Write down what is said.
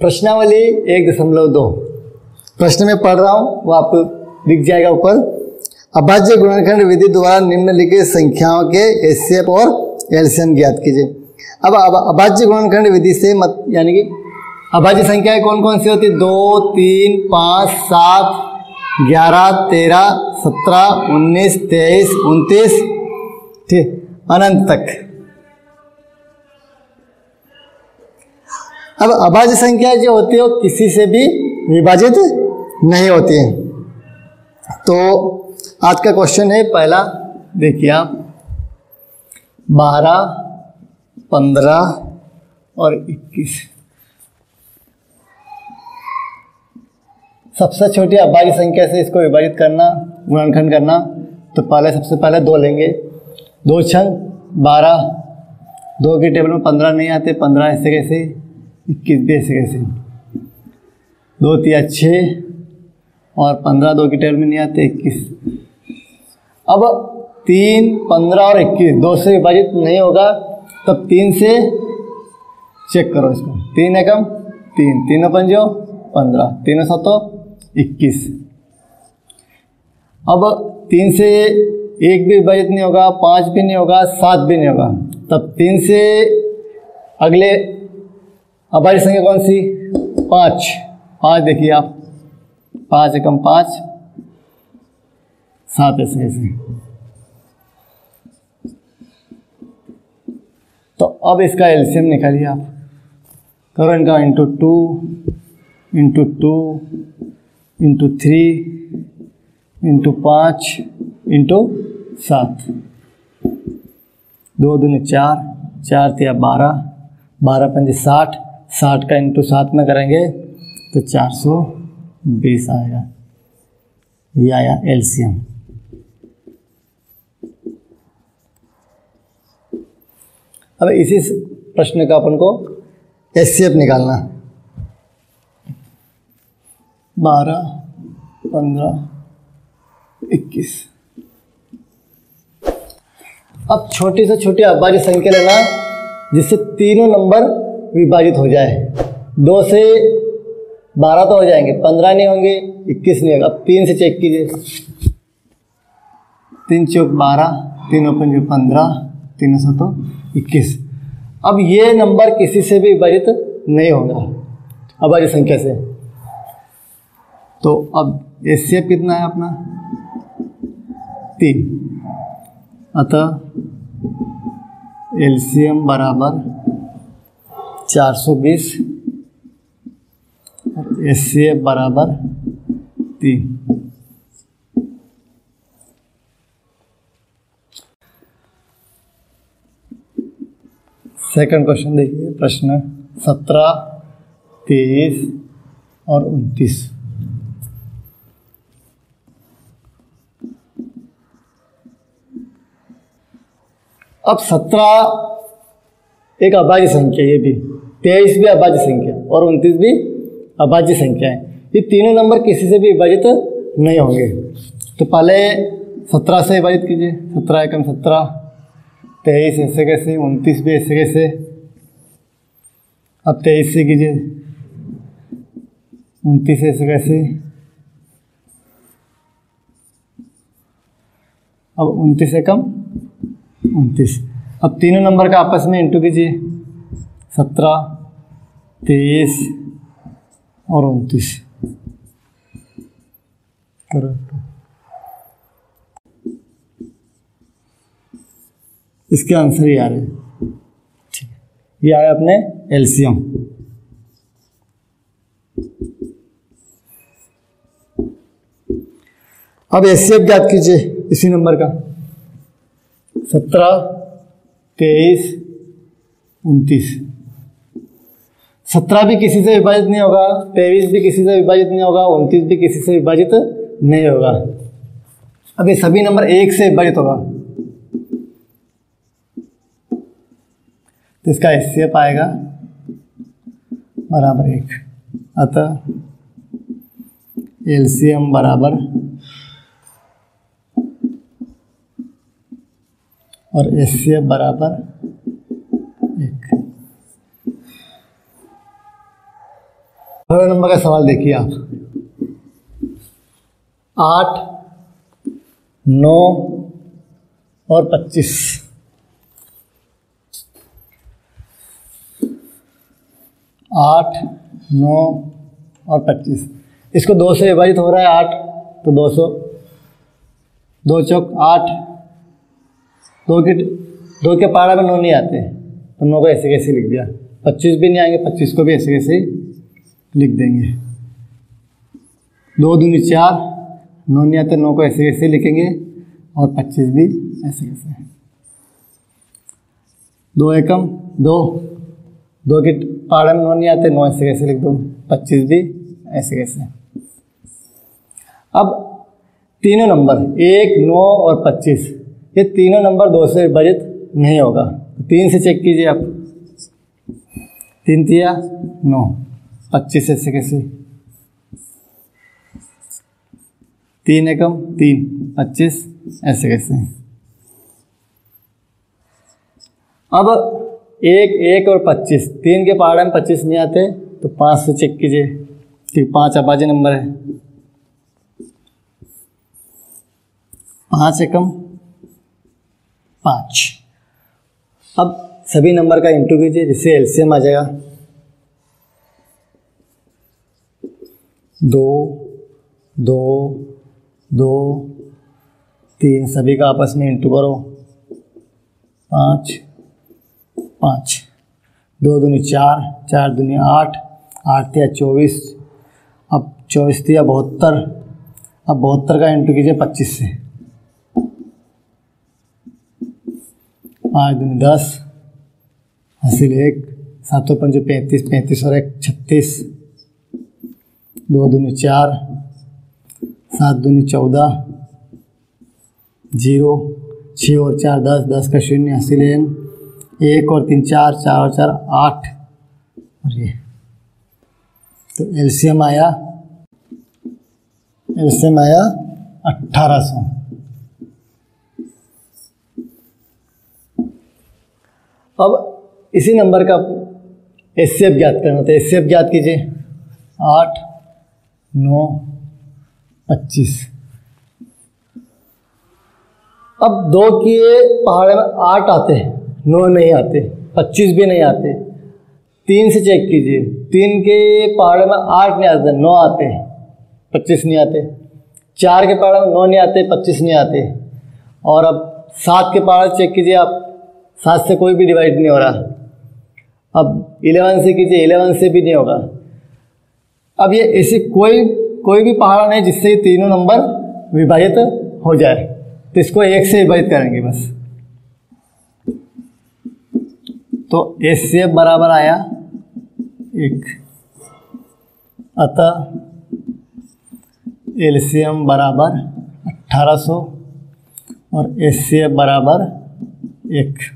प्रश्नावली 1.2 प्रश्न में पढ़ रहा हूँ, वो आपको दिख जाएगा ऊपर। अभाज्य गुणनखंड विधि द्वारा निम्नलिखित संख्याओं के एचसीएफ और एलसीएम ज्ञात कीजिए। अब अभाज्य गुणनखंड विधि से मत यानी कि अभाज्य संख्याएं कौन कौन सी होती है? 2, 3, 5, 7, 11, 13, 17, 19, 23, 29 ठीक अनंत तक। अब अभाज्य संख्या जो होती है वो किसी से भी विभाजित नहीं होती है। तो आज का क्वेश्चन है पहला, देखिए आप 12, 15 और 21 सबसे छोटी अभाज्य संख्या से इसको विभाजित करना, गुणनखंड करना। तो पहले सबसे पहले 2 लेंगे। 2 6 12, 2 के टेबल में 15 नहीं आते, 15 ऐसे कैसे, 21 भी ऐसे कैसे। 2 3 6 और 15 2 के टेबल में नहीं आते, 21। अब 3 15 और 21 2 से विभाजित नहीं होगा, तब 3 से चेक करो इसको। 3 एकम 3, 3 पंजो 15, 3 सातों 21। अब 3 से 1 भी विभाजित नहीं होगा, 5 भी नहीं होगा, 7 भी नहीं होगा, तब 3 से अगले अभाज्य संख्या कौन सी? 5 देखिए आप, 5 एकम 5, 7 ऐसे ऐसे। तो अब इसका एलसीएम निकालिए आप, करो इनका into 2 into 2 into 3 into 5 into 7। 2 दूने 4, 4 तिया 12, 12 पंजे 60, 60 का इंटू 7 में करेंगे तो 420 आएगा। ये आया एलसीएम। अब इसी प्रश्न का अपन को एचसीएफ निकालना। 12, 15, 21। अब छोटी से छोटी अभाज्य संख्या लेना जिससे तीनों नंबर विभाजित हो जाए। 2 से 12 तो हो जाएंगे, 15 नहीं होंगे, 21 नहीं होगा। अब 3 से चेक कीजिए। 3 चौक 12, 3 पंजे 15, 3 सातों 21। अब ये नंबर किसी से भी विभाजित नहीं होगा अभाज्य संख्या से। तो अब एचसीएफ कितना है अपना? 3। अतः एलसीएम बराबर 420 और एचसीएफ बराबर 3। सेकंड क्वेश्चन देखिए, प्रश्न 17, 23 और 29। अब 17 एक अभाज्य संख्या, ये भी 23 भी अभाज्य संख्या और 29 भी अभाज्य संख्या है। ये तीनों नंबर किसी से भी विभाजित नहीं होंगे। तो पहले 17 से विभाजित कीजिए। 17 एकम 17, 23 ऐसे कैसे, 29 भी ऐसे कैसे। अब 23 से कीजिए, 29 ऐसे कैसे। अब 29 एकम 29। अब तीनों नंबर का आपस में इंटू कीजिए, 17, 23 और 29। इसके आंसर ये आ रहे हैं। ठीक है, ये आया अपने एलसीएम। अब एचसीएफ ज्ञात कीजिए इसी नंबर का। 17, 23, 29। 17 भी किसी से विभाजित नहीं होगा, 23 भी किसी से विभाजित नहीं होगा, 29 भी किसी से विभाजित नहीं होगा। अब ये सभी नंबर 1 से विभाजित होगा। तो इसका एचसीएफ आएगा बराबर 1। अतः एलसीएम बराबर और एचसीएफ बराबर 1। 18 नंबर का सवाल देखिए आप। 8, 9 और 25 8, 9 और 25 इसको 2 से विभाजित हो रहा है 8 तो 200 2 चौक 8 2 के पारा में 9 नहीं आते तो 9 को ऐसे कैसे लिख दिया। 25 भी नहीं आएंगे 25 को भी ऐसे कैसे लिख देंगे। 2 दूनी 4 9 नहीं आते 9 को ऐसे कैसे लिखेंगे और 25 भी ऐसे कैसे। 2 एकम 2 2 के पारा में 9 नहीं आते 9 ऐसे कैसे लिख दो 25 भी ऐसे कैसे। अब तीनों नंबर 1, 9 और 25 ये तीनों नंबर 2 से विभाजित नहीं होगा 3 से चेक कीजिए आप। 3 तिया 9 25 ऐसे कैसे। 3 एकम 3 25 ऐसे कैसे। अब 1, 1 और 25 3 के पहाड़ में 25 नहीं आते तो 5 से चेक कीजिए क्योंकि 5 अभाज्य नंबर है। 5 एकम 5 अब सभी नंबर का इंटू कीजिए जिससे एलसीएम आ जाएगा 2, 2, 2, 3 सभी का आपस में इंटू करो 5, 5 2 दूनी 4, 4 दूनी 8 8 तिया 24 अब 24 तिया 72 अब 72 का इंटू कीजिए 25 से 5 दूनी 10 हासिल 1 7 और 5 35 35 और 1 36 2 दूनी 4 7 दूनी 14 0 6 और 4 10 10 का शून्य हासिल 1 और 3 4 4 और 4 8 और ये तो एलसीएम आया 1800। अब इसी नंबर का एचसीएफ ज्ञात करना होता है। एचसीएफ ज्ञात कीजिए 8, 9, 25 अब 2 के पहाड़े में 8 आते 9 नहीं आते 25 भी नहीं आते 3 से चेक कीजिए 3 के पहाड़े में 8 नहीं आते 9 आते 25 नहीं आते 4 के पहाड़े में 9 नहीं आते 25 नहीं आते और अब 7 के पहाड़े चेक कीजिए आप 7 से कोई भी डिवाइड नहीं हो रहा। अब 11 से कीजिए 11 से भी नहीं होगा। अब ये ऐसी कोई भी पहाड़ा नहीं जिससे ये तीनों नंबर विभाजित हो जाए तो इसको 1 से विभाजित करेंगे बस। तो एचसीएफ बराबर आया 1 अतः एलसीएम बराबर 1800 और एचसीएफ बराबर 1।